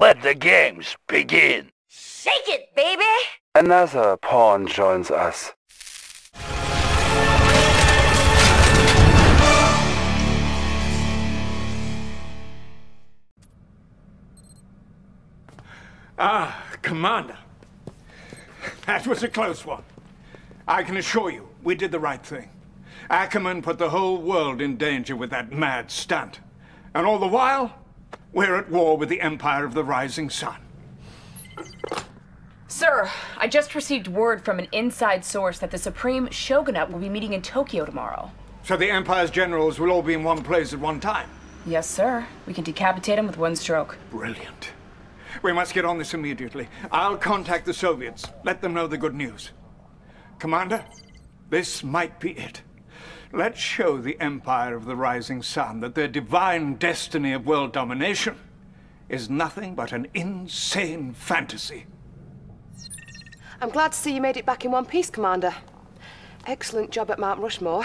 Let the games begin! Shake it, baby! Another pawn joins us. Ah, Commander. That was a close one. I can assure you, we did the right thing. Ackerman put the whole world in danger with that mad stunt. And all the while, we're at war with the Empire of the Rising Sun. Sir, I just received word from an inside source that the Supreme Shogunate will be meeting in Tokyo tomorrow. So the Empire's generals will all be in one place at one time? Yes, sir. We can decapitate them with one stroke. Brilliant. We must get on this immediately. I'll contact the Soviets. Let them know the good news. Commander, this might be it. Let's show the Empire of the Rising Sun that their divine destiny of world domination is nothing but an insane fantasy. I'm glad to see you made it back in one piece, Commander. Excellent job at Mount Rushmore.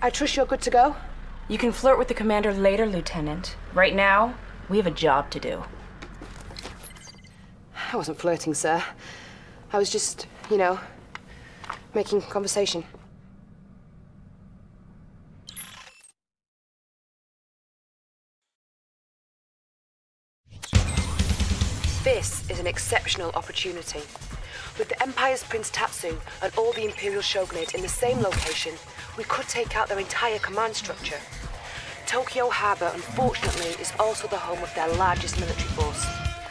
I trust you're good to go? You can flirt with the Commander later, Lieutenant. Right now, we have a job to do. I wasn't flirting, sir. I was just, you know, making conversation. This is an exceptional opportunity. With the Empire's Prince Tatsu and all the Imperial Shogunate in the same location, we could take out their entire command structure. Tokyo Harbor, unfortunately, is also the home of their largest military force.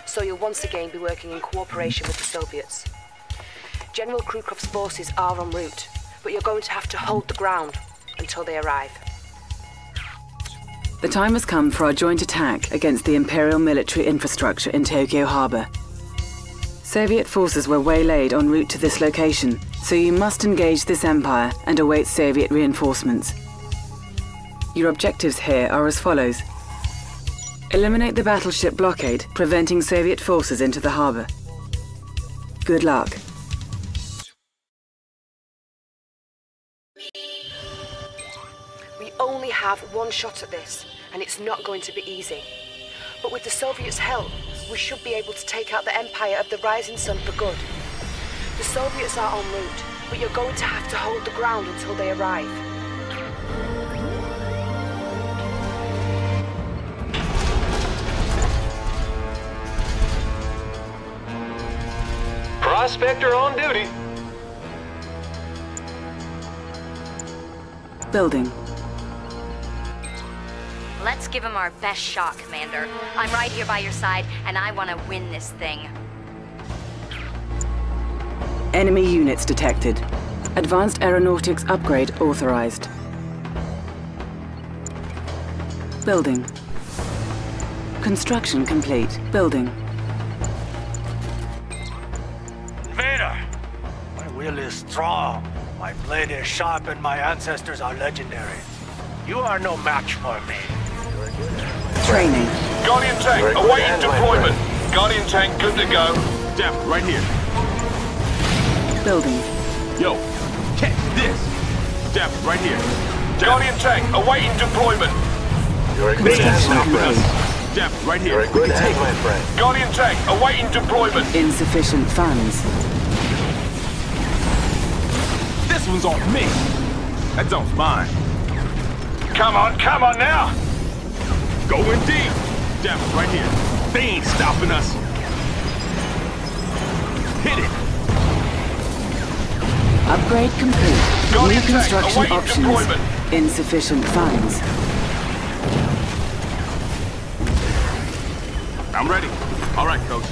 So you'll once again be working in cooperation with the Soviets. General Krukov's forces are en route, but you're going to have to hold the ground until they arrive. The time has come for our joint attack against the Imperial military infrastructure in Tokyo Harbor. Soviet forces were waylaid en route to this location, so you must engage this empire and await Soviet reinforcements. Your objectives here are as follows. Eliminate the battleship blockade, preventing Soviet forces into the harbor. Good luck. We only have one shot at this, and it's not going to be easy. But with the Soviets' help, we should be able to take out the Empire of the Rising Sun for good. The Soviets are en route, but you're going to have to hold the ground until they arrive. Prospector on duty. Building. Let's give him our best shot, Commander. I'm right here by your side, and I want to win this thing. Enemy units detected. Advanced aeronautics upgrade authorized. Building. Construction complete. Building. My will is strong, my blade is sharp, and my ancestors are legendary. You are no match for me. Training. Guardian Tank, awaiting deployment. Guardian Tank, good to go. Def, right here. Building. Yo, catch this. Def, right here. Def. Guardian Tank, awaiting deployment. You're a good ass, my friend. Def, right here. You're a good ass, my friend. Guardian Tank, awaiting deployment. Insufficient funds. This one's on me. That zone's mine. Come on, come on now. Going deep. Damn it, right here. They ain't stopping us. Hit it. Upgrade complete. New construction options. Deployment. Insufficient funds. I'm ready. All right, Coach.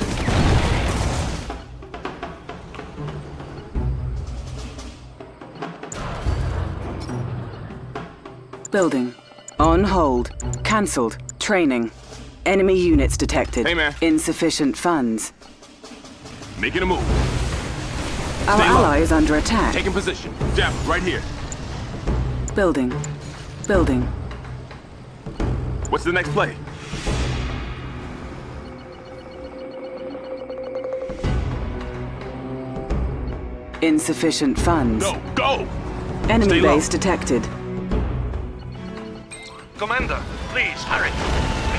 Building. On hold. Cancelled. Training. Enemy units detected. Hey, man. Insufficient funds. Making a move. Our ally is under attack. Taking position. Depth, right here. Building. Building. What's the next play? Insufficient funds. Go! Go! Enemy base detected. Commander, please, hurry.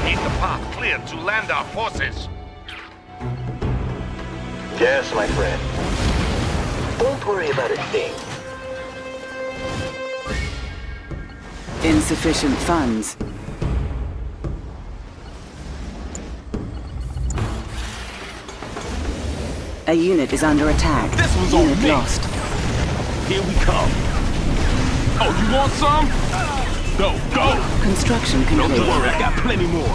We need the path cleared to land our forces. Yes, my friend. Don't worry about a thing. Insufficient funds. A unit is under attack. This one's on me. Unit lost. Here we come. Oh, you want some? Go, go! Construction complete. Don't worry, I got plenty more.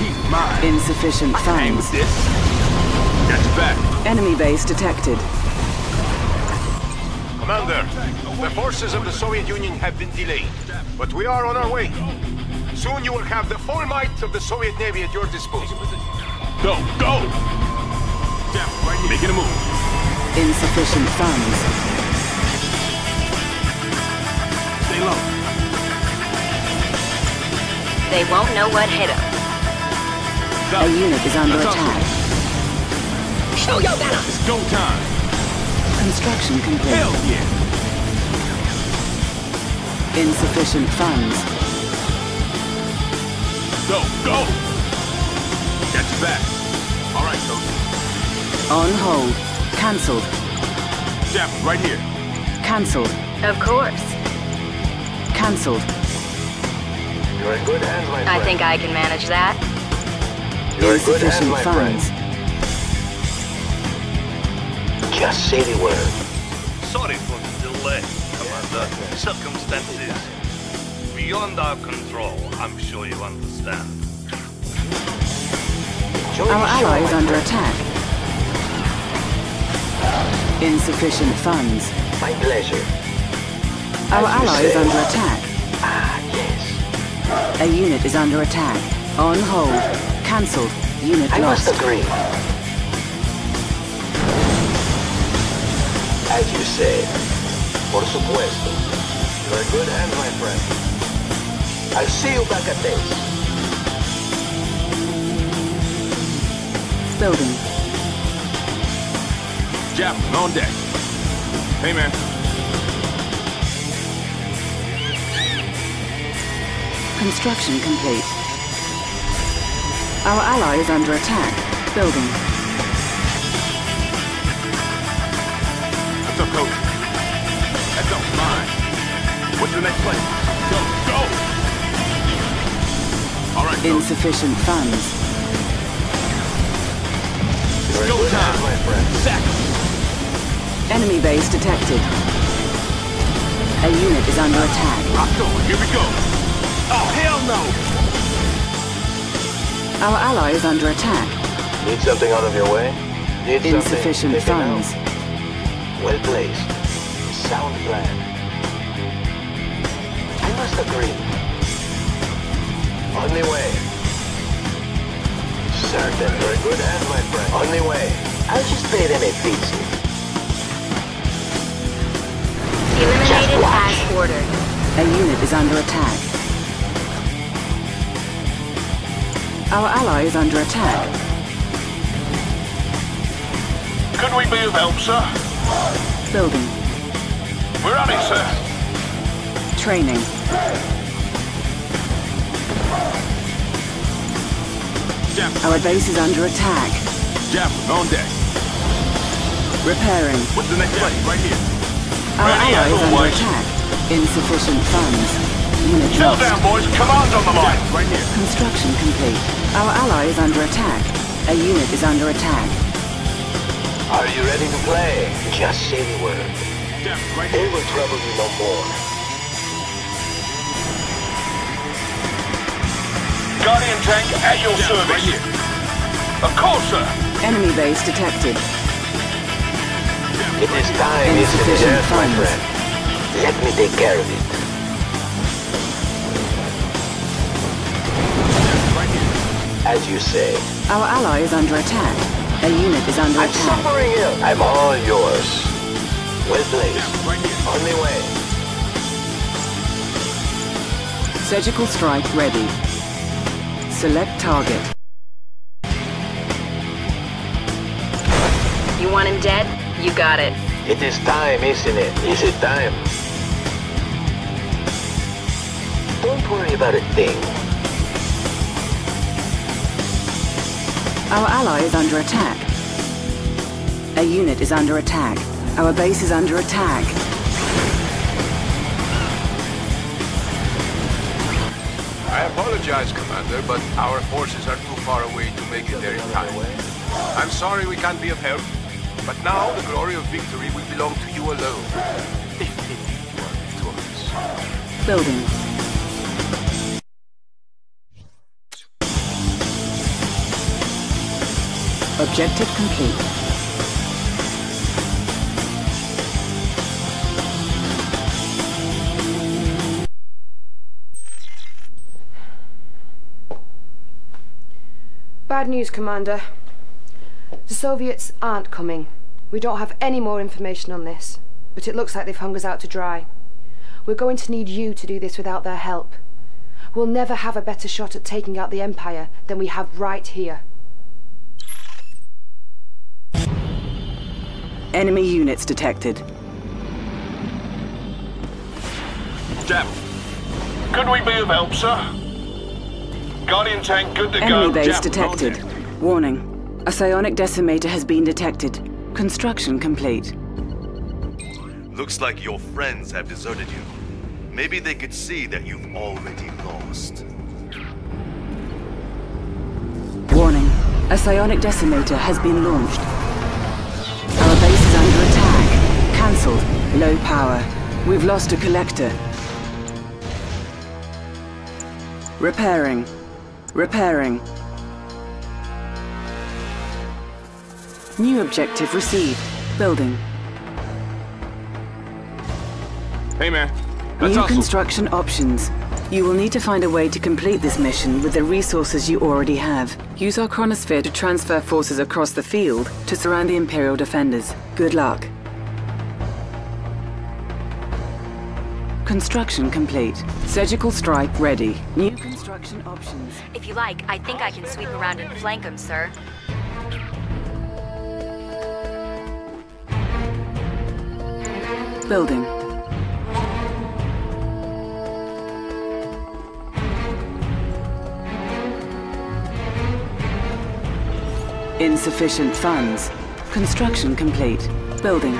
He's mine. Insufficient funds. I came with this. That's back. Enemy base detected. Commander, the forces of the Soviet Union have been delayed, but we are on our way. Soon you will have the full might of the Soviet Navy at your disposal. Go, go! Making a move. Insufficient funds. Stay low. They won't know what hit them. A unit is under attack. Show your balance. It's go time. Construction complete. Hell yeah. Insufficient funds. Go, go. That's back. All right, Coach. On hold. Cancelled. Javelin, right here. Cancelled. Of course. Cancelled. You're in good hands, my friend. I think I can manage that. You're in good hands, my friend. Just say the word. Sorry for the delay, Commander. Circumstances beyond our control, I'm sure you understand. Our ally is under attack. Insufficient funds. My pleasure. Our ally is under attack. Ah, yes. A unit is under attack. On hold. Cancelled. Unit lost. I must agree. As you say, por supuesto. You're in good hands, my friend. I'll see you back at base. Building. Javelin on deck. Hey, man. Construction complete. Our ally is under attack. Building. That's up, Coach. That's up, mine. What's the next play? Go, go! All right, Coach. Insufficient funds. It's go time, my friend. Sack. Enemy base detected. A unit is under attack. Here we go. Oh, hell no! Our ally is under attack. Need something out of your way? Need insufficient funds. Well placed. Sound plan. I must agree. On the way. Certain. You're a good hand, my friend. On the way. I'll just pay them a pizza. Eliminated as ordered. A unit is under attack. Our ally is under attack. Could we be of help, sir? Building. We're on it, sir. Training. Javelin. Our base is under attack. Javelin on deck. Repairing. What's the next play? Right here. Our ally is under attack. Insufficient funds. Unit lost. Chill down, boys. Command on the line. Right here. Construction complete. Our ally is under attack. A unit is under attack. Are you ready to play? Just say the word. Right here. They will trouble you no more. Guardian tank at your service. Right here. Of course, sir. Enemy base detected. It is time, isn't it? Yes, my friend. Let me take care of it. As you say. Our ally is under attack. A unit is under attack. I'm suffering ill. I'm all yours. Well placed. On the way. Surgical strike ready. Select target. You want him dead? You got it. It is time, isn't it? Is it time? Don't worry about a thing. Our ally is under attack. Their unit is under attack. Our base is under attack. I apologize, Commander, but our forces are too far away to make it there in time. I'm sorry we can't be of help, but now the glory of victory will belong to you alone. If indeed you are victorious. Building. Objective complete. Bad news, Commander. The Soviets aren't coming. We don't have any more information on this, but it looks like they've hung us out to dry. We're going to need you to do this without their help. We'll never have a better shot at taking out the Empire than we have right here. Enemy units detected. Javelin. Could we be of help, sir? Guardian tank good to go. Enemy base detected. Warning. A psionic decimator has been detected. Construction complete. Looks like your friends have deserted you. Maybe they could see that you've already lost. Warning. A psionic decimator has been launched. Low power. We've lost a collector. Repairing. Repairing. New objective received. Building. Hey man. That's new construction options. You will need to find a way to complete this mission with the resources you already have. Use our chronosphere to transfer forces across the field to surround the Imperial defenders. Good luck. Construction complete. Surgical strike ready. New construction options. If you like, I think I can sweep around and flank them, sir. Building. Insufficient funds. Construction complete. Building.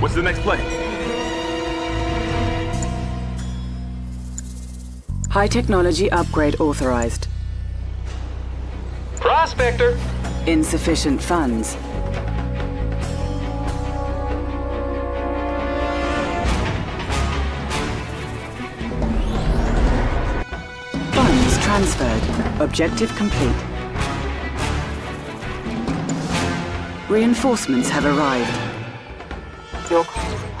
What's the next play? High technology upgrade authorized. Prospector! Insufficient funds. Funds transferred. Objective complete. Reinforcements have arrived.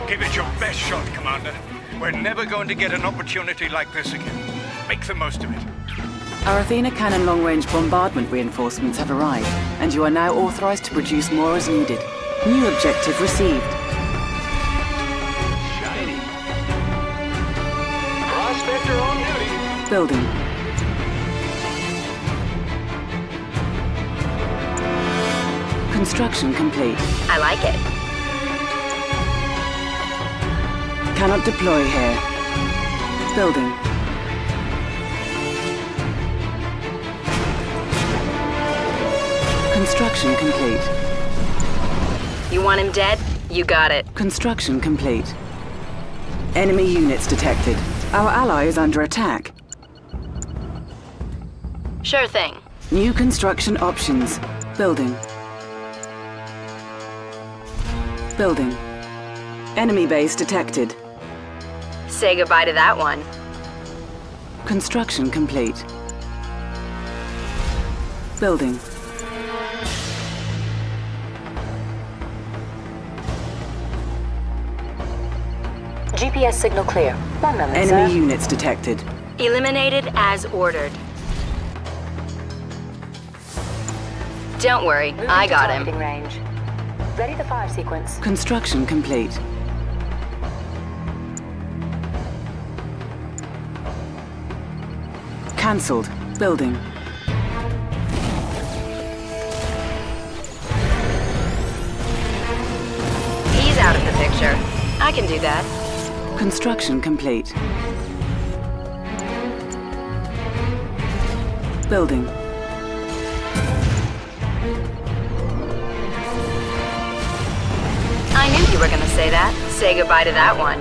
Give it your best shot, Commander. We're never going to get an opportunity like this again. Make the most of it. Our Athena Cannon long-range bombardment reinforcements have arrived, and you are now authorized to produce more as needed. New objective received. Shiny. Prospector on duty. Building. Construction complete. I like it. Cannot deploy here. Building. Construction complete. You want him dead? You got it. Construction complete. Enemy units detected. Our ally is under attack. Sure thing. New construction options. Building. Building. Enemy base detected. Say goodbye to that one. Construction complete. Building. GPS signal clear. One moment, sir. Enemy units detected. Eliminated as ordered. Don't worry, I got him. Range. Ready the fire sequence. Construction complete. Cancelled. Building. He's out of the picture. I can do that. Construction complete. building. I knew you were gonna say that. Say goodbye to that one.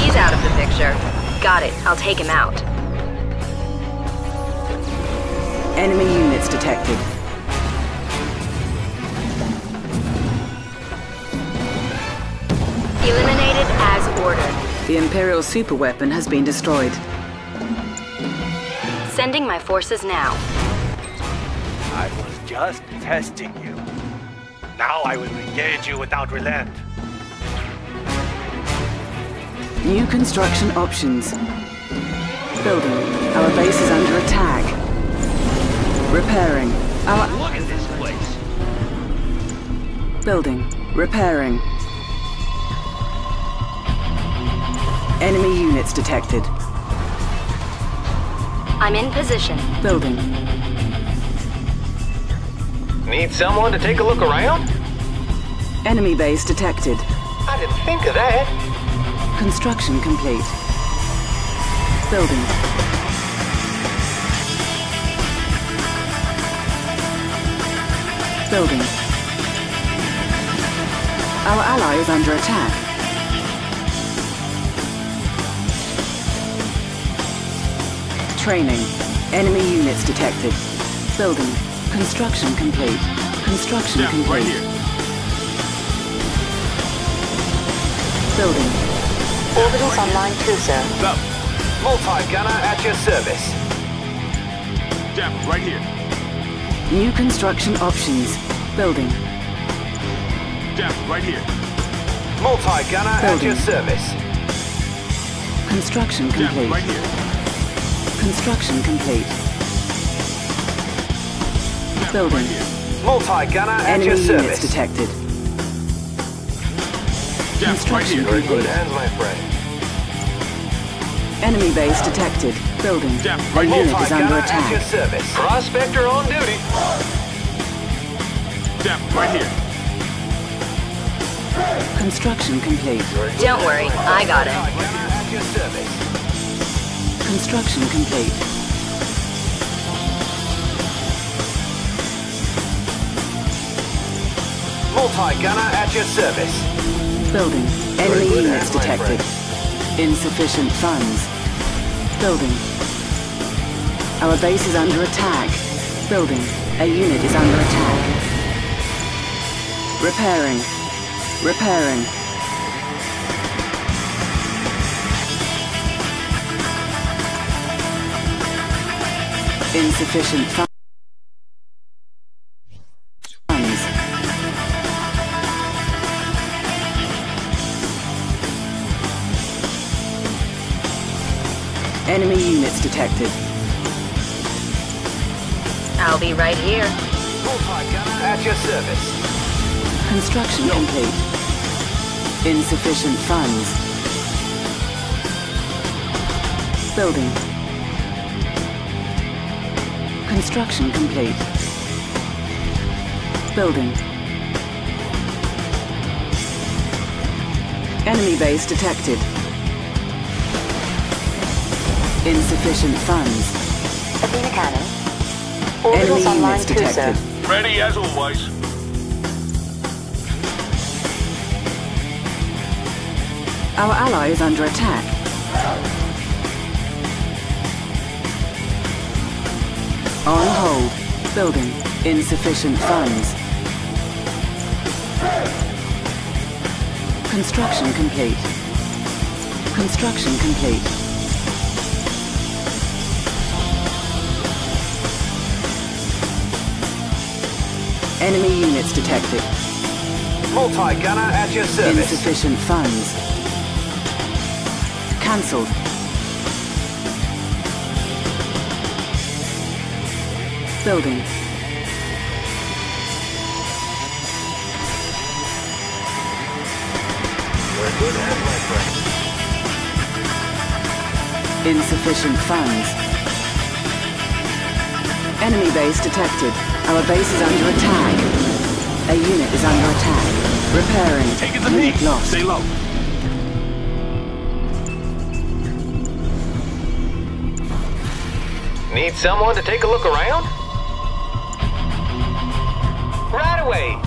He's out of the picture. Got it. I'll take him out. Enemy units detected. Eliminated as ordered. The Imperial superweapon has been destroyed. Sending my forces now. I was just testing you. Now I will engage you without relent. New construction options. Building. Our base is under attack. Repairing. Our... Look at this place. Building. Repairing. Enemy units detected. I'm in position. Building. Need someone to take a look around? Enemy base detected. I didn't think of that. Construction complete. Building. Building. Our ally is under attack. Training. Enemy units detected. Building. Construction complete. Construction complete. Right here. Building. Orbitals online too, sir. Up. Multi-gunner at your service. Right here. New construction options. Building. Right here. Multi-gunner at your service. Construction complete. Right here. Construction complete. Building. Multi-gunner at your service. Enemy units detected. Construction complete. Very good hands, my friend. Enemy base detected. Building. Our unit is under attack. At your service. Prospector on duty. Right here. Construction complete. Don't worry, I got it. At your service. Construction complete. Multi-gunner at your service. Building. Enemy units detected. Insufficient funds. Building. Our base is under attack. Building. A unit is under attack. Repairing. Repairing. Insufficient funds. Enemy units detected. I'll be right here. At your service. Construction complete. Insufficient funds. Building. Construction complete. Building. Enemy base detected. Insufficient funds. Athena Cannon. Enemy units detected. Ready as always. Our ally is under attack. On hold. Building. Insufficient funds. Construction complete. Construction complete. Enemy units detected. Multi-gunner at your service. Insufficient funds. Cancelled. Building. We're good at my friend. Insufficient funds. Enemy base detected. Our base is under attack. A unit is under attack. Repairing. Take it to me. Lost. Stay low. Need someone to take a look around? Right away.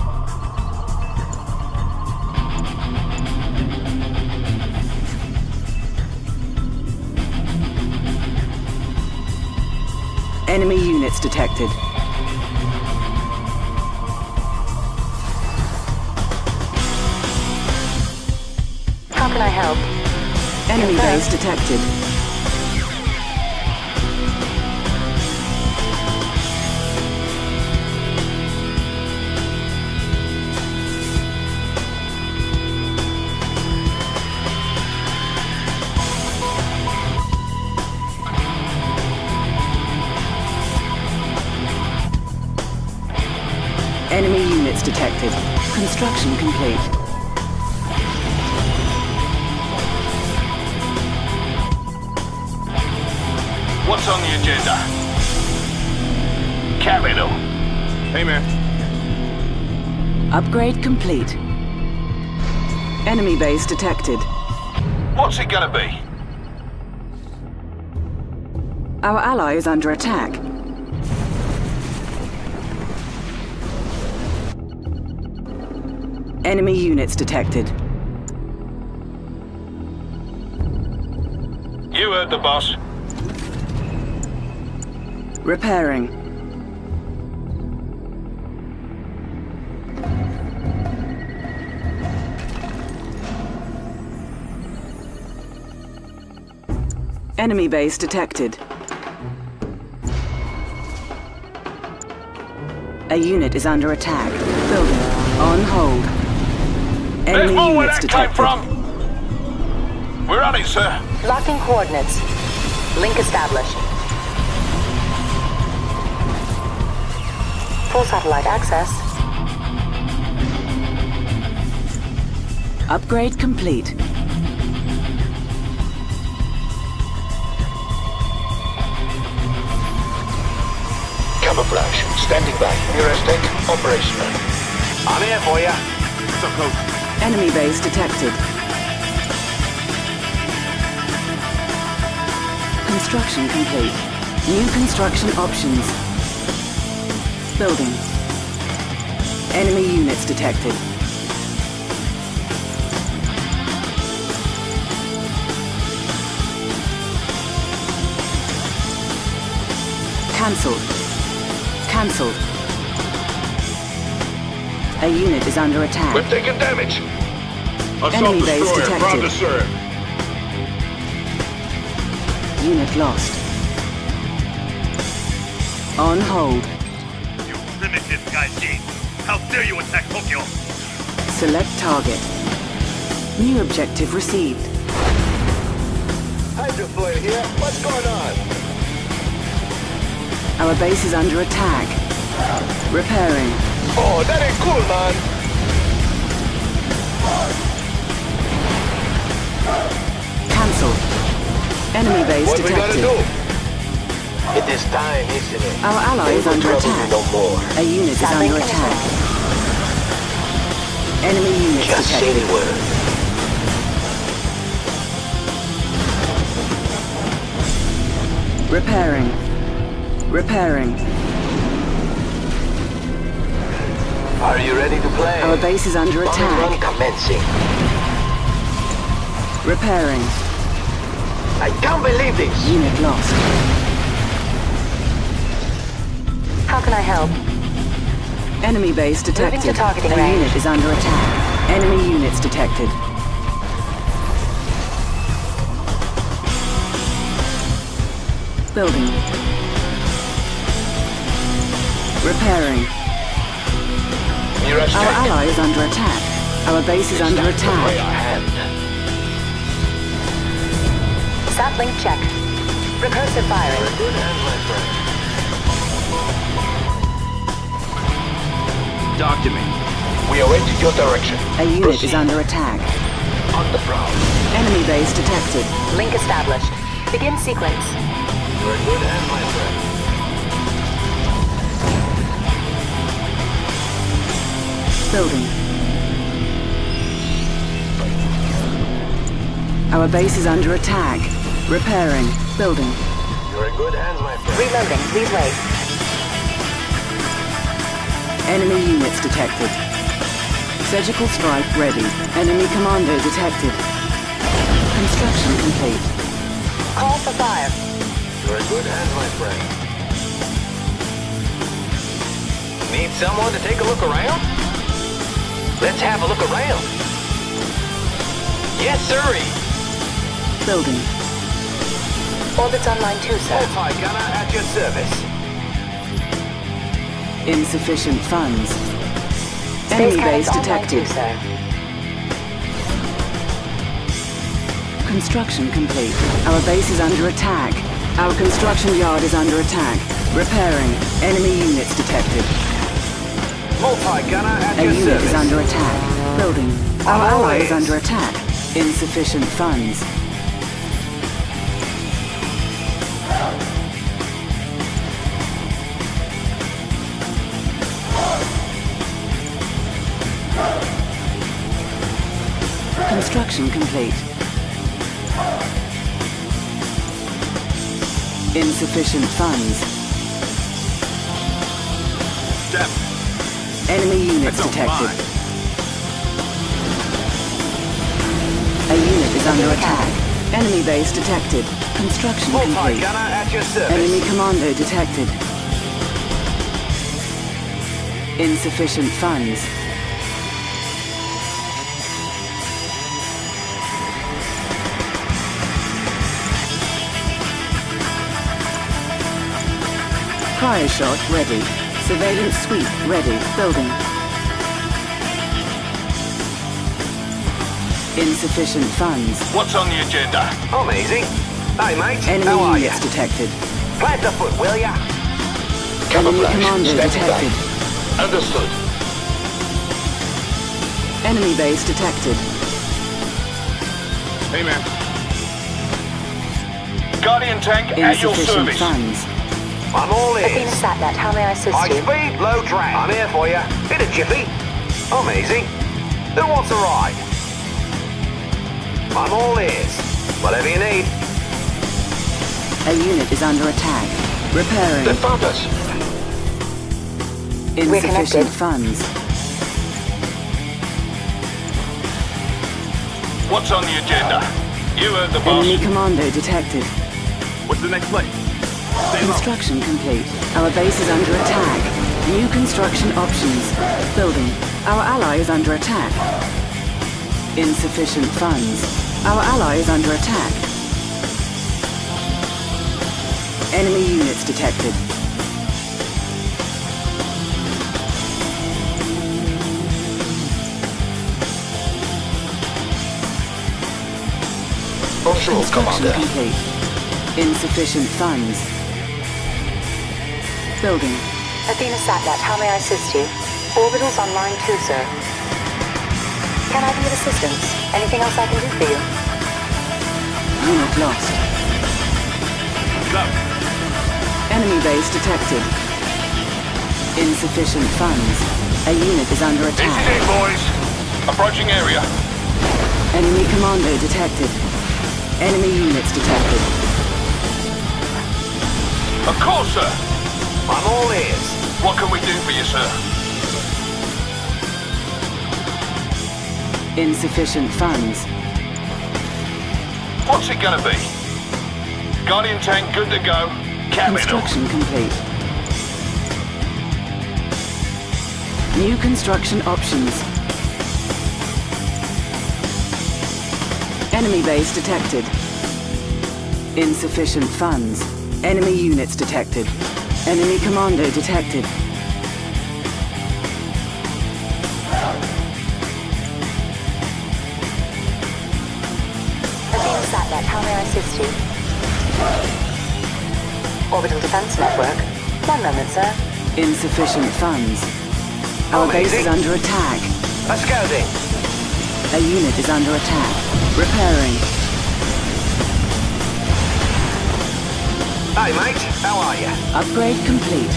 Enemy units detected. How can I help? Enemy base detected. Enemy units detected. Construction complete. What's on the agenda? Capital. Hey, man. Upgrade complete. Enemy base detected. What's it gonna be? Our ally is under attack. Enemy units detected. You heard the boss. Repairing. Enemy base detected. A unit is under attack. Building on hold. Enemy units detected. Where that came from? We're on it, sir. Locking coordinates. Link established. Full satellite access. Upgrade complete. Camouflage. Standing by. Neurostate operational. I'm here for you. What's up, coach? Enemy base detected. Construction complete. New construction options. Building. Enemy units detected. Cancelled. Cancelled. A unit is under attack. We've taken damage. Enemy base detected. Proud to serve. Unit lost. On hold. You primitive Gaijin. How dare you attack Tokyo? Select target. New objective received. Hydroflare here. What's going on? Our base is under attack. Repairing. Oh, that ain't cool, man. Cancelled. Enemy base detected. What we gotta do? It is time, isn't it? Our ally is under attack. No more. A unit is under attack. Enemy units detected. Just say the word. Repairing. Repairing. Are you ready to play? Our base is under attack. Run commencing. Repairing. I can't believe this. Unit lost. How can I help? Enemy base detected. Moving to targeting range. A unit is under attack. Enemy units detected. Building. Repairing. Our ally is under attack. Our base is under attack. Sat link check. Recursive firing. Document. We await your direction. A unit is under attack. On the prowl. Enemy base detected. Link established. Begin sequence. You're a good hand, my friend. building. Our base is under attack. Repairing. Building. You're in good hands, my friend. Reloading. Please wait. Enemy units detected. Surgical strike ready. Enemy commando detected. Construction complete. Call for fire. You're in good hands, my friend. Need someone to take a look around? Let's have a look around. Yes, sirree. Building. Orbit's online too, sir. Multi gunner at your service. Insufficient funds. Enemy base detected. Construction complete. Our base is under attack. Our construction yard is under attack. Repairing. Enemy units detected. Multi gunner at your service. A unit is under attack. Building. Our ally is under attack. Insufficient funds. Construction complete. Insufficient funds. Death. Enemy units detected. A unit is under attack. Enemy base detected. Construction complete. Enemy commando detected. Insufficient funds. Fire shot ready. Surveillance sweep ready. Building. Insufficient funds. What's on the agenda? Amazing. Hi, mate. Enemy units detected. Plant the foot, will ya? Enemy commander detected. Understood. Enemy base detected. Hey, man. Guardian tank at your service. Insufficient funds. I'm all ears. Athena Satnet, how may I assist you? High speed, low drag. I'm here for you. Bit of jiffy. Amazing. Who wants a ride? I'm all ears. Whatever you need. A unit is under attack. Repairing. They found us. Insufficient funds. What's on the agenda? You heard the boss. Enemy commando detected. What's the next play? Construction complete. Our base is under attack. New construction options. Building. Our ally is under attack. Insufficient funds. Our ally is under attack. Enemy units detected. Offshore, Commander. Complete. Insufficient funds. Building. Athena Satnet, how may I assist you? Orbital's online too, sir. Can I be of assistance? Anything else I can do for you? Unit lost. Go. Enemy base detected. Insufficient funds. A unit is under attack. Easy day, boys. Approaching area. Enemy commando detected. Enemy units detected. Of course, sir. I'm all ears. What can we do for you, sir? Insufficient funds. What's it gonna be? Guardian tank good to go. Cabin. Construction complete. New construction options. Enemy base detected. Insufficient funds. Enemy units detected. Enemy commando detected. Athena Satnet, how may I assist you? Orbital Defense Network. One moment, sir. Insufficient funds. Our base is under attack. A scouting. A unit is under attack. Repairing. Hi, mate. How are you? Upgrade complete.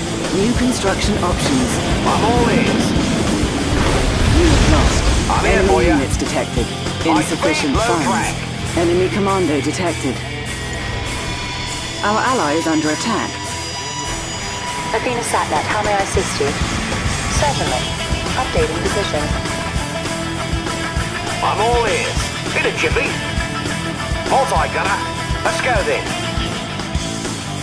New construction options. I'm all ears. detected. Insufficient funds. Enemy commando detected. Our ally is under attack. Athena Satnat, how may I assist you? Certainly. Updating position. I'm all ears. Hit it, Chippy. Multi-gunner. Let's go then.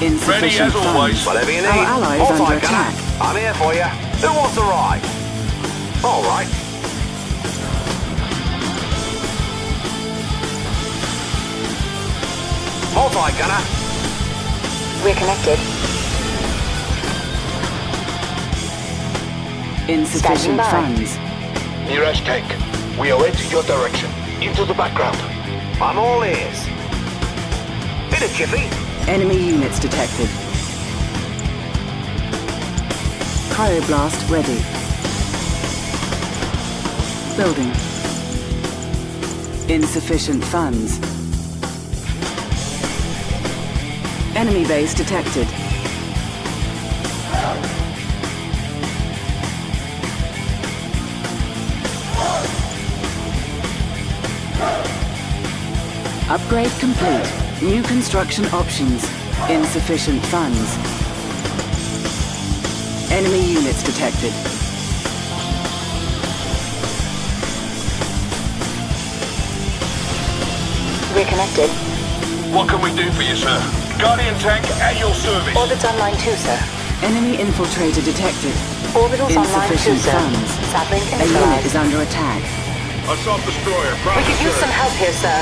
Insufficient funds. Whatever you need. Our ally is under attack. I'm here for you. Who wants a ride? All right. Multi-gunner. We're connected. Insufficient funds. Nearest tank. We await your direction. Into the background. I'm all ears. Hit it, Chippy. Enemy units detected. Cryoblast ready. Building. Insufficient funds. Enemy base detected. Upgrade complete. New construction options. Insufficient funds. Enemy units detected. We're connected. What can we do for you, sir? Guardian tank at your service. Orbits online too, sir. Enemy infiltrator detected. Orbitals online too, sir. Sapling initialized. A unit is under attack. Assault destroyer. We could use some help here, sir.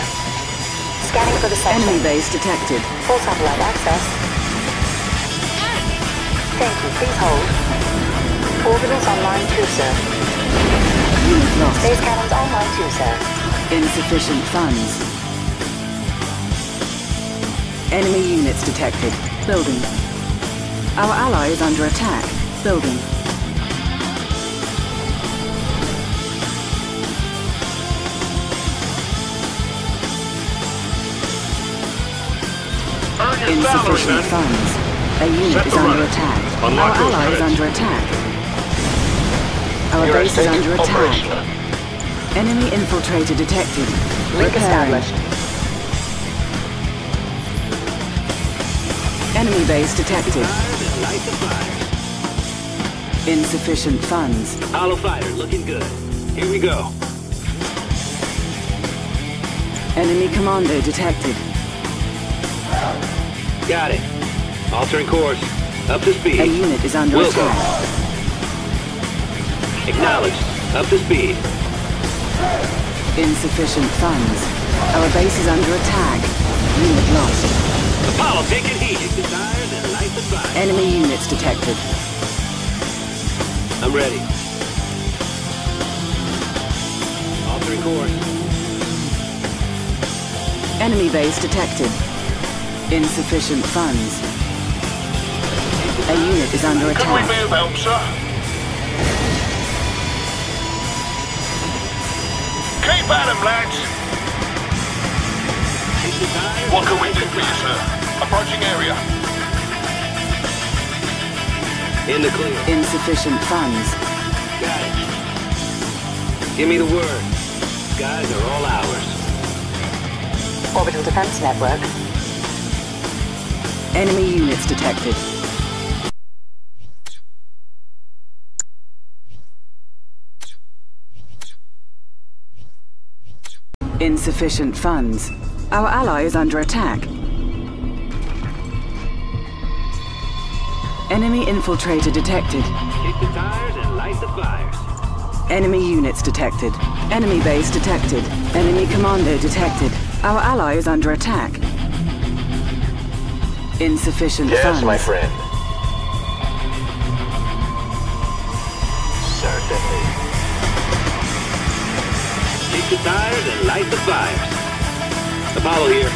Scanning for the section. Enemy base detected. Full satellite access. Thank you. Please hold. Orbitals online too, sir. Unit lost. Space cannons online too, sir. Insufficient funds. Enemy units detected. Building. Our ally is under attack. Building. Insufficient funds. A unit is under attack. Our ally is under attack. Our base is under attack. Enemy infiltrator detected. Link established. Enemy base detected. Insufficient funds. Hollow fighter looking good. Here we go. Enemy commando detected. Got it. Altering course. Up to speed. A unit is under attack. Acknowledged. Up to speed. Insufficient funds. Our base is under attack. Unit lost. Apollo, take it heat. Desire and light the fire. Enemy units detected. I'm ready. Altering course. Enemy base detected. Insufficient funds. A unit is under attack. Can we be of help, sir? Keep at him, lads. What can we do for you, sir? Approaching area. In the clear. Insufficient funds. Got it. Give me the word. Guys are all ours. Orbital Defense Network. Enemy units detected. Insufficient funds. Our ally is under attack. Enemy infiltrator detected. Kick the tires and light the fires. Enemy units detected. Enemy base detected. Enemy commando detected. Our ally is under attack. Insufficient funds. Yes, my friend. Certainly. Kick the tires and light the fires. Apollo here.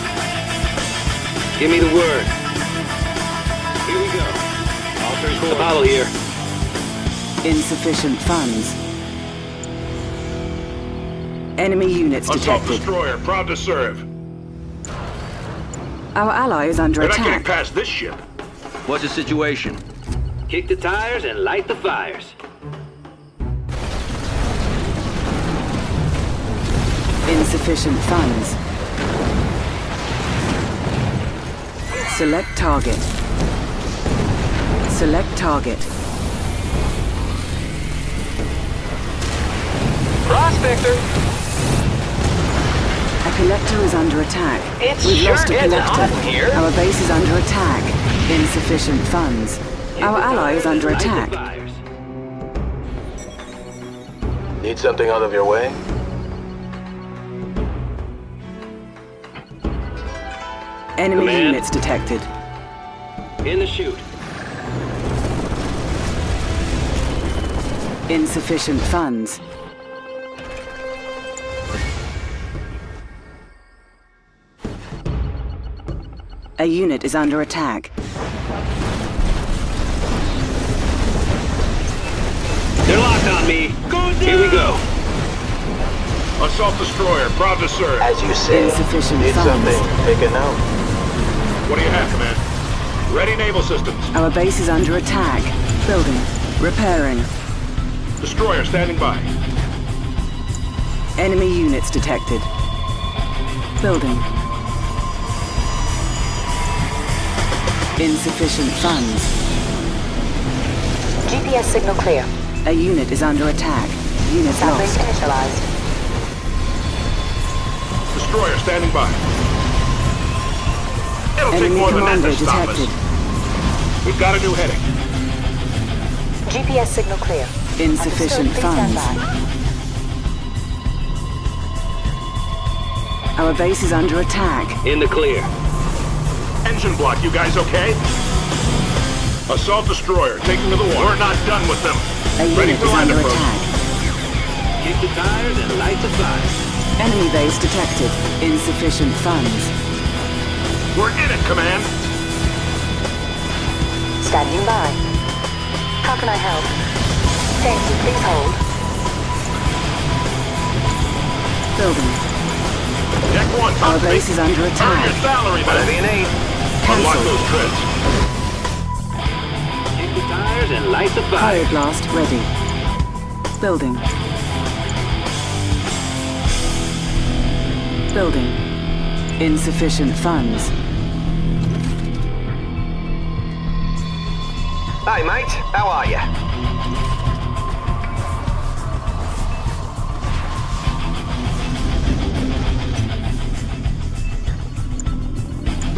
Give me the word. Here we go. Altering course. Apollo here. Insufficient funds. Enemy units detected. Assault destroyer, proud to serve. Our ally is under attack. They're not getting past this ship. What's the situation? Kick the tires and light the fires. sufficient funds. Select target. Select target. Prospector! A collector is under attack. We've lost a collector. Our base is under attack. Insufficient funds. Our ally is under attack. Need something out of your way? Enemy units detected. In the chute. Insufficient funds. A unit is under attack. They're locked on me. Here we go. Assault destroyer, proud to serve. As you say, insufficient funds. Need something taken out. What do you have, Command? Ready naval systems. Our base is under attack. Building. Repairing. Destroyer standing by. Enemy units detected. Building. Insufficient funds. GPS signal clear. A unit is under attack. Unit lost. Initialized. Destroyer standing by. It'll take more than that to stop us. We've got a new heading. GPS signal clear. Insufficient funds. Our base is under attack. In the clear. Engine block, you guys okay? Assault destroyer, taking to the water. We're not done with them. Ready for land approach. Kick the tires and light the fire. Enemy base detected. Insufficient funds. We're in it, Command. Standing by. How can I help? Thank you, please hold. Building. Deck 1, our base is under attack. Earn your salary, baby. Unlock those treads. Kick the tires and light the fire. Pyroblast ready. Building. Building. Insufficient funds. Hi, mate. How are you?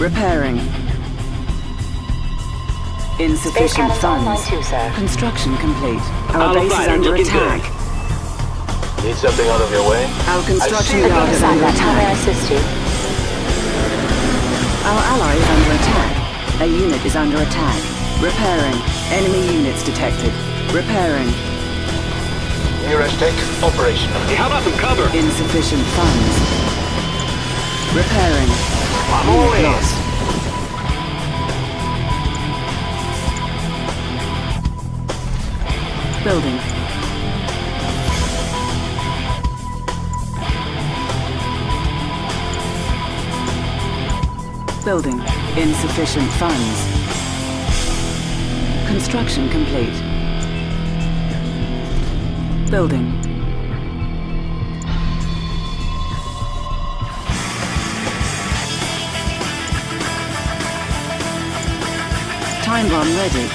Repairing. Insufficient funds. Construction complete. Our base is under attack. Need something out of your way? Our construction yard is under attack. Our ally is under attack. A unit is under attack. Repairing. Enemy units detected. Repairing. Nearest tech operational. Hey, how about some cover? Insufficient funds. Repairing. I'm always lost. Building. Building. Insufficient funds. Construction complete. Building. Time bomb ready.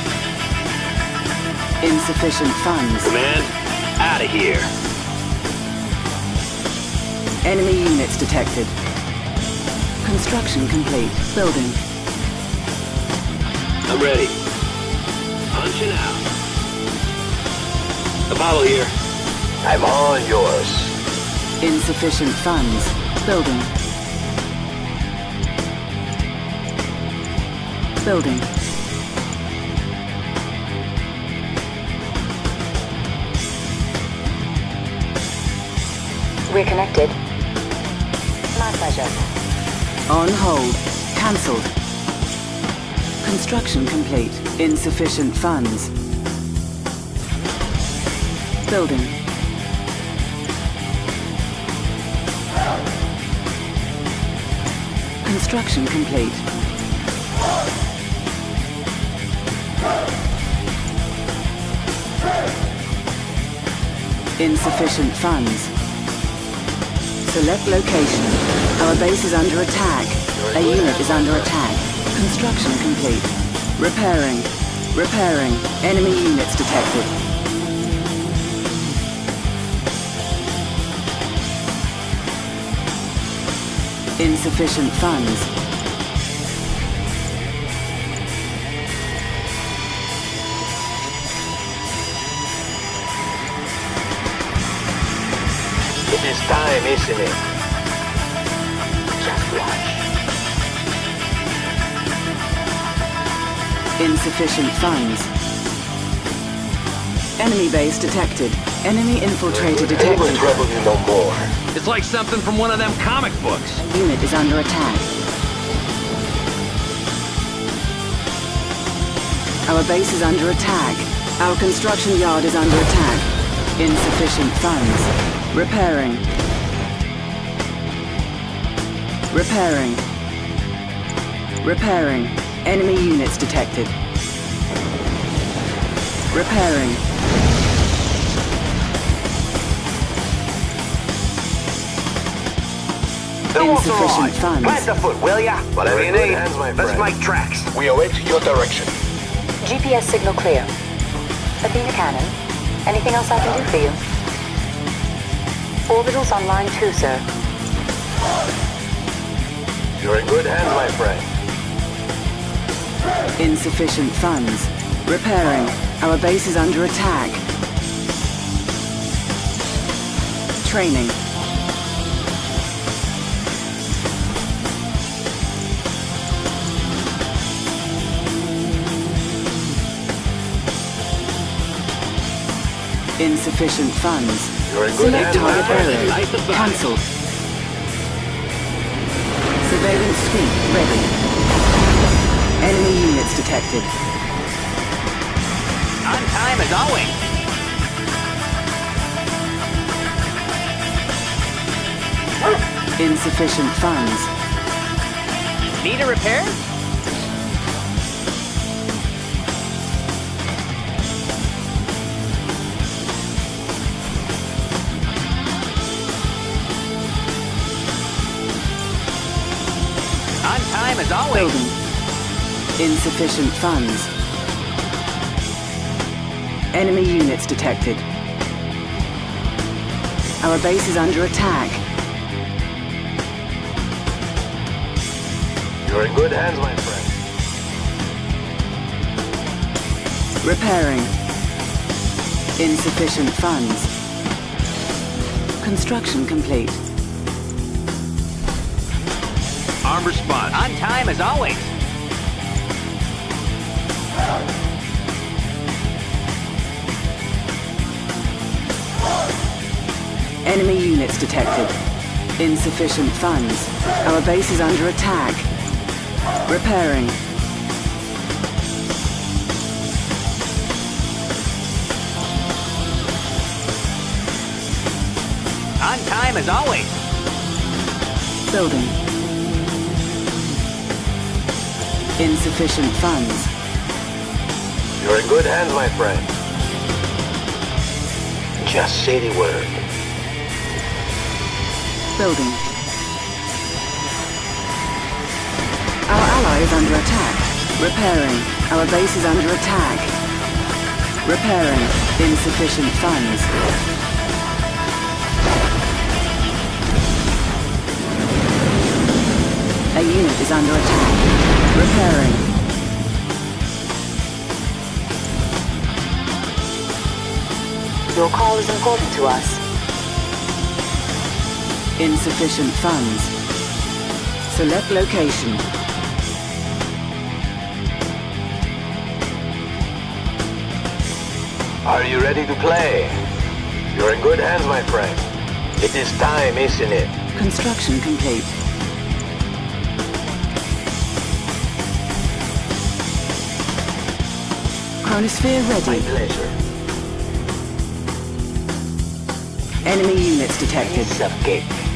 Insufficient funds. Command, out of here. Enemy units detected. Construction complete. Building. I'm ready. Punching out. A bottle here. I'm all yours. Insufficient funds. Building. Building. We're connected. My pleasure. On hold. Cancelled. Construction complete. Insufficient funds. Building. Construction complete. Insufficient funds. Select location. Our base is under attack. A unit is under attack. Construction complete. Repairing. Repairing. Enemy units detected. Insufficient funds. It's time, isn't it? Just watch. Insufficient funds. Enemy base detected. Enemy infiltrator detected. They will trouble you no more. It's like something from one of them comic books. Unit is under attack. Our base is under attack. Our construction yard is under attack. Insufficient funds. Repairing. Repairing. Repairing. Enemy units detected. Repairing. Insufficient funds. Plant the foot, will ya? Whatever you need. Let's make tracks. We await your direction. GPS signal clear. Athena Cannon, anything else I can do for you? Orbital's online too, sir. You're in good hands, my friend. Insufficient funds. Repairing. Our base is under attack. Training. Insufficient funds. Select target area. Cancelled. Surveillance suite ready. Enemy units detected. On time as always. Insufficient funds. Need a repair? As always. Building. Insufficient funds. Enemy units detected. Our base is under attack. You're in good hands, my friend. Repairing. Insufficient funds. Construction complete. Armed response. On time as always. Enemy units detected. Insufficient funds. Our base is under attack. Repairing. On time as always. Building. Insufficient funds. You're in good hands, my friend. Just say the word. Building. Our ally is under attack. Repairing. Our base is under attack. Repairing. Insufficient funds. A unit is under attack. Repairing. Your call is important to us. Insufficient funds. Select location. Are you ready to play? You're in good hands, my friend. It is time, isn't it? Construction complete. Chronosphere ready. My pleasure. Enemy units detected.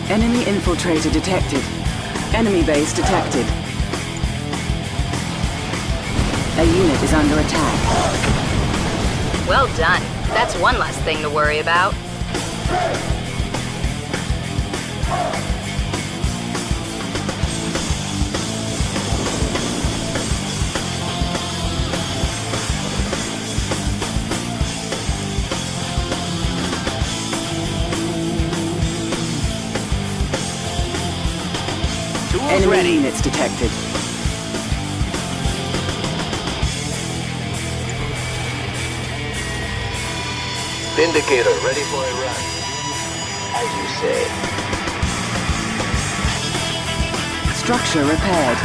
Enemy infiltrator detected. Enemy base detected. A unit is under attack. Well done. That's one less thing to worry about. Missiles ready. Enemy units detected. Vindicator ready for a run. As you say. Structure repaired.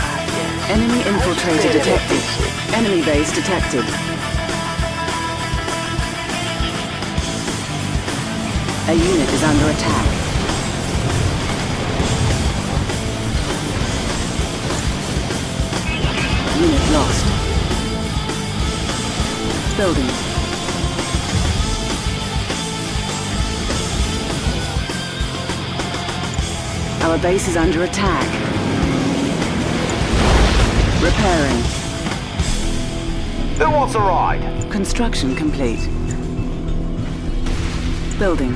Enemy infiltrator detected. Enemy base detected. A unit is under attack. Unit lost. Building. Our base is under attack. Repairing. Who wants a ride? Construction complete. Building.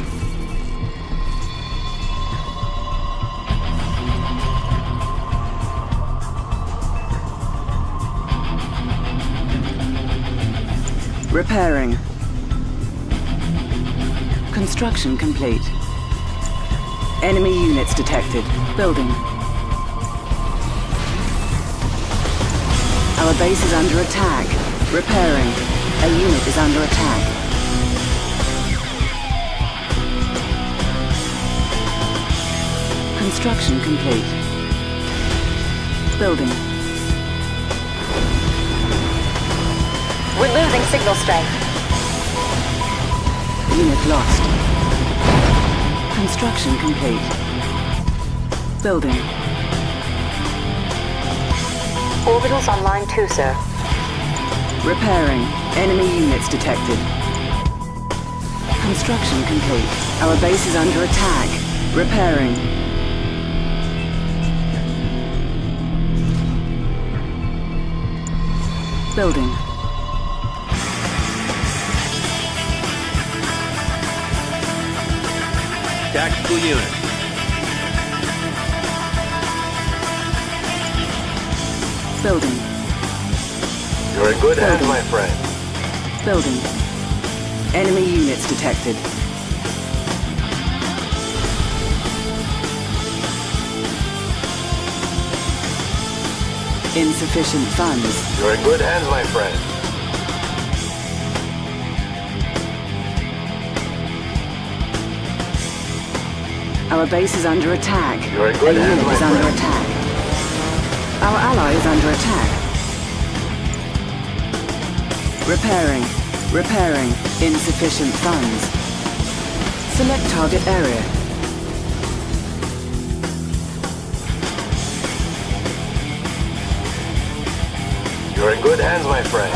Repairing. Construction complete. Enemy units detected. Building. Our base is under attack. Repairing. A unit is under attack. Construction complete. Building. We're losing signal strength. Unit lost. Construction complete. Building. Orbital's online too, sir. Repairing. Enemy units detected. Construction complete. Our base is under attack. Repairing. Building. Tactical unit. Building. You're in good hands, my friend. Building. Enemy units detected. Insufficient funds. You're in good hands, my friend. Our base is under attack. Your unit is under attack. Our ally is under attack. Repairing. Repairing. Insufficient funds. Select target area. You're in good hands, my friend.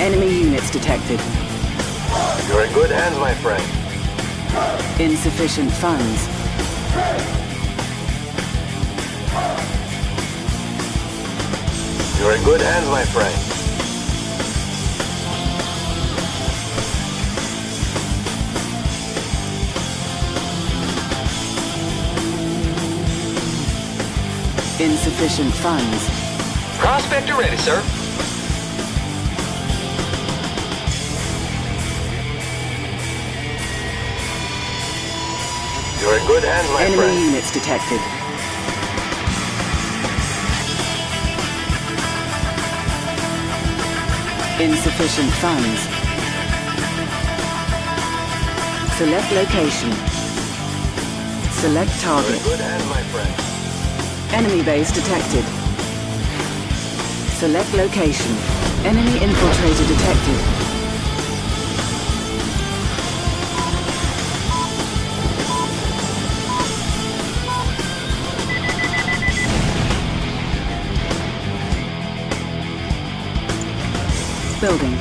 Enemy units detected. You're in good hands, my friend. Insufficient funds. You're in good hands, my friend. Insufficient funds. Prospector ready, sir. You're in good hands, my friend. Enemy units detected. Insufficient funds. Select location. Select target. You're in good hands, my friend. Enemy base detected. Select location. Enemy infiltrator detected. Building.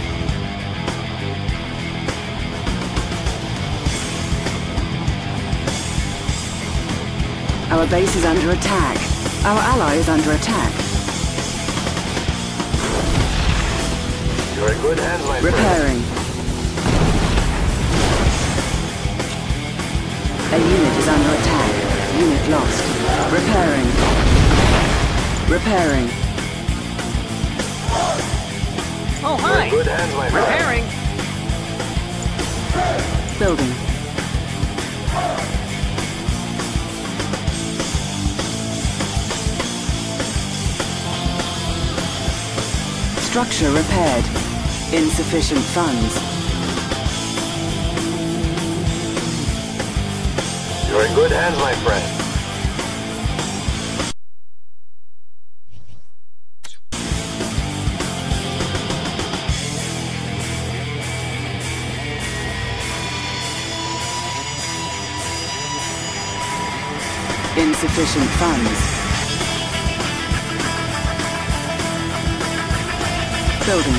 Our base is under attack. Our ally is under attack. You're in good hands, my friend. Repairing. A unit is under attack. Unit lost. Repairing. Repairing. Oh, hi! Good hands, my friend. Repairing! Building. structure repaired. Insufficient funds. You're in good hands, my friend. Insufficient funds. Building.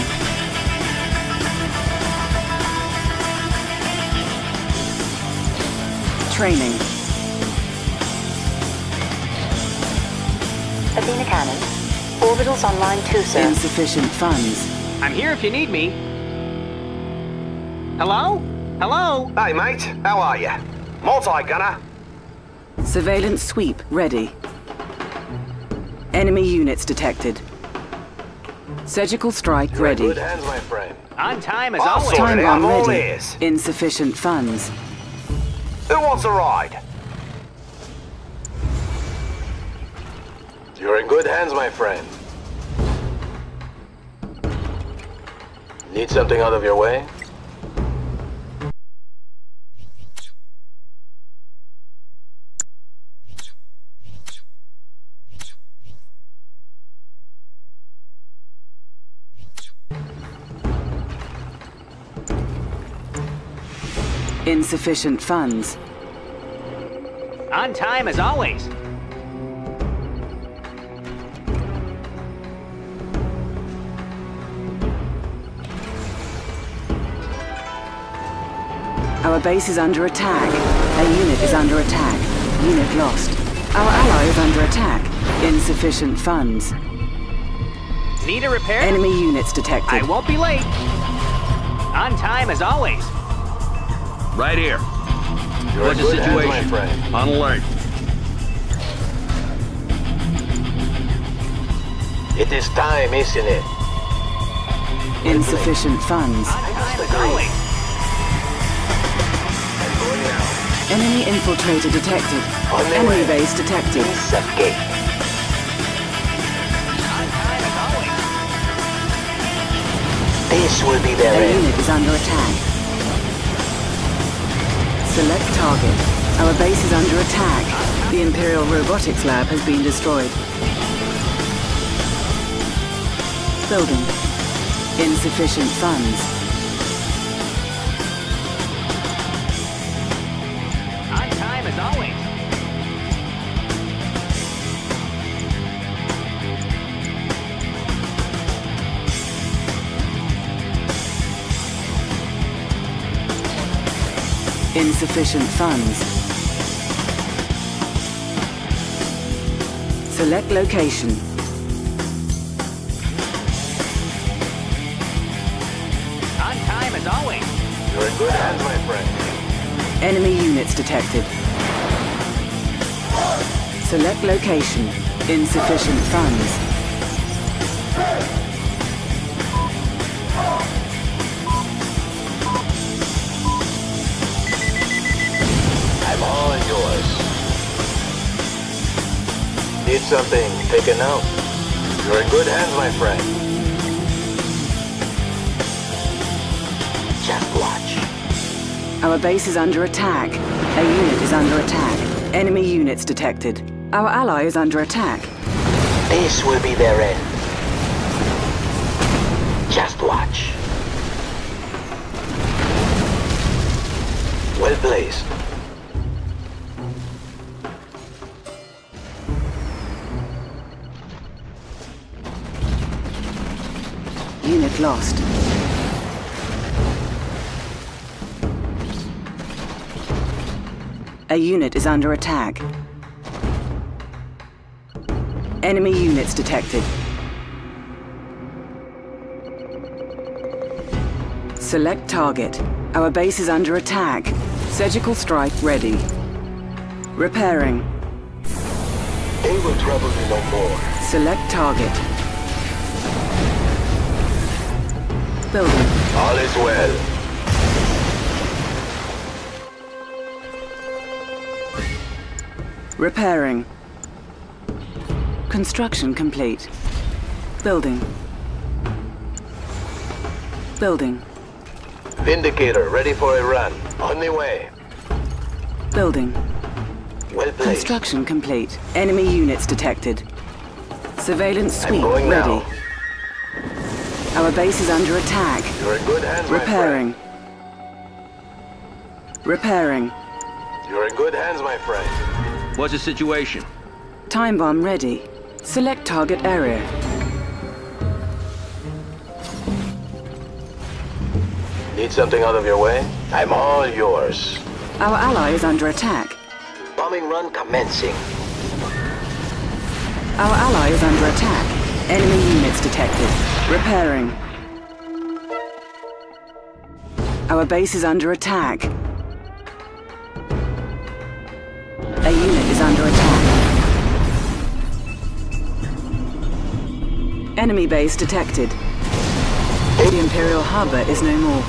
Training. Athena Cannon. Orbital's online too, sir. Insufficient funds. I'm here if you need me. Hello? Hello? Hey, mate. How are you? Multi-gunner. Surveillance sweep ready. Enemy units detected. Surgical strike ready. Good hands, my friend. On time as always. Time bomb ready. Insufficient funds. Who wants a ride? You're in good hands, my friend. Need something out of your way? Insufficient funds. On time as always. Our base is under attack. A unit is under attack. Unit lost. Our ally is under attack. Insufficient funds. Need a repair? Enemy units detected. I won't be late. On time as always. Right here. What's the situation? On alert. It is time, isn't it? Insufficient funds. Enemy infiltrator detected. Enemy base detected. This will be their end. The unit is under attack. Select target. Our base is under attack. The Imperial Robotics Lab has been destroyed. Building. Insufficient funds. On time as always. Insufficient funds. Select location. On time as always. You're in good hands, my friend. Enemy units detected. Select location. Insufficient funds. Need something, take a note. You're in good hands, my friend. Just watch. Our base is under attack. A unit is under attack. Enemy units detected. Our ally is under attack. This will be their end. Just watch. Well placed. Unit lost. A unit is under attack. Enemy units detected. Select target. Our base is under attack. Surgical strike ready. Repairing. They will trouble you no more. Select target. Building. All is well. Repairing. Construction complete. Building. Building. Vindicator ready for a run. On the way. Building. Well placed. Construction complete. Enemy units detected. Surveillance suite ready. Now. Our base is under attack. You're in good hands, my friend. Repairing. You're in good hands, my friend. What's the situation? Time bomb ready. Select target area. Need something out of your way? I'm all yours. Our ally is under attack. Bombing run commencing. Our ally is under attack. Enemy units detected. Repairing. Our base is under attack. A unit is under attack. Enemy base detected. The Imperial Harbor is no more.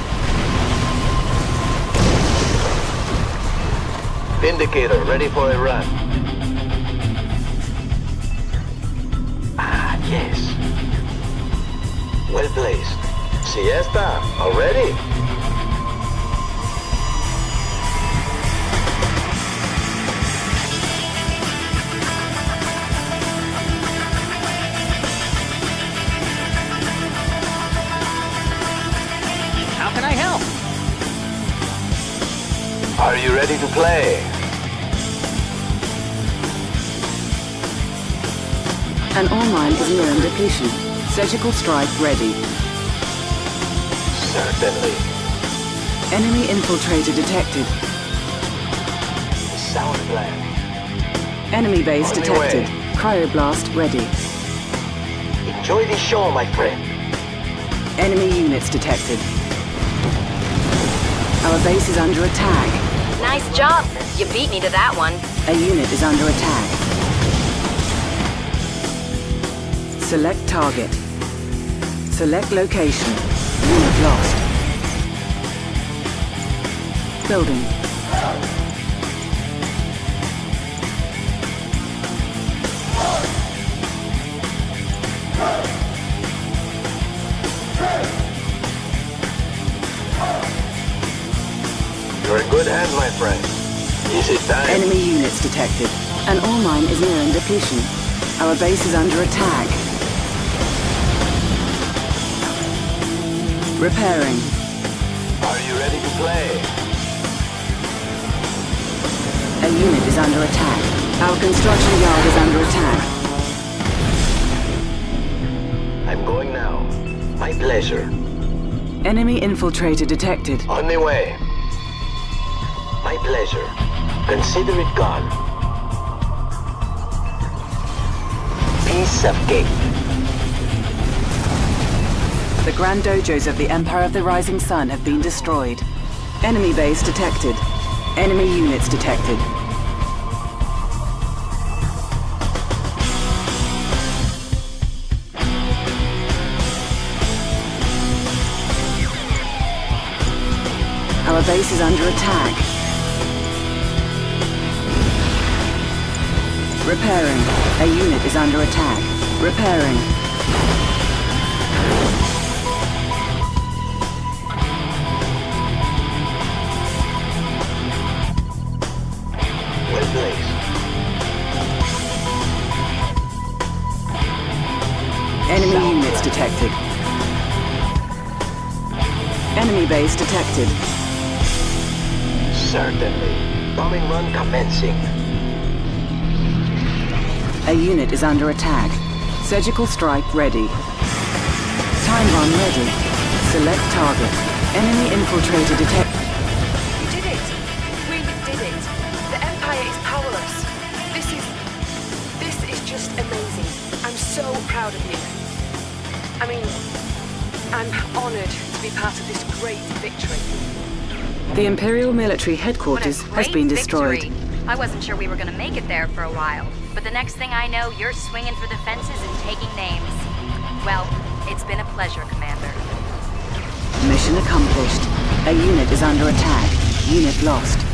Vindicator ready for a run. Ah, yes. Well placed. Siesta, already. How can I help? Are you ready to play? An ore mine is nearing depletion. Surgical strike ready. Certainly. Enemy infiltrator detected. Sound plan. Enemy base detected. Cryoblast ready. Enjoy the show, my friend. Enemy units detected. Our base is under attack. Nice job. You beat me to that one. A unit is under attack. Select target. Select location. Unit lost. Building. You're in good hands, my friend. Is it time? Enemy units detected. An ore mine is nearing depletion. Our base is under attack. Repairing. Are you ready to play? A unit is under attack. Our construction yard is under attack. I'm going now. My pleasure. Enemy infiltrator detected. On the way. My pleasure. Consider it gone. Piece of cake. The Grand Dojos of the Empire of the Rising Sun have been destroyed. Enemy base detected. Enemy units detected. Our base is under attack. Repairing. A unit is under attack. Repairing. Detected. Enemy base detected. Certainly. Bombing run commencing. A unit is under attack. Surgical strike ready. Time bomb ready. Select target. Enemy infiltrator detected. You did it. We did it. The Empire is powerless. This is just amazing. I'm so proud of you. I mean, I'm honoured to be part of this great victory. The Imperial Military Headquarters has been destroyed. Victory. I wasn't sure we were going to make it there for a while, but the next thing I know, you're swinging for the fences and taking names. Well, it's been a pleasure, Commander. Mission accomplished. A unit is under attack. Unit lost.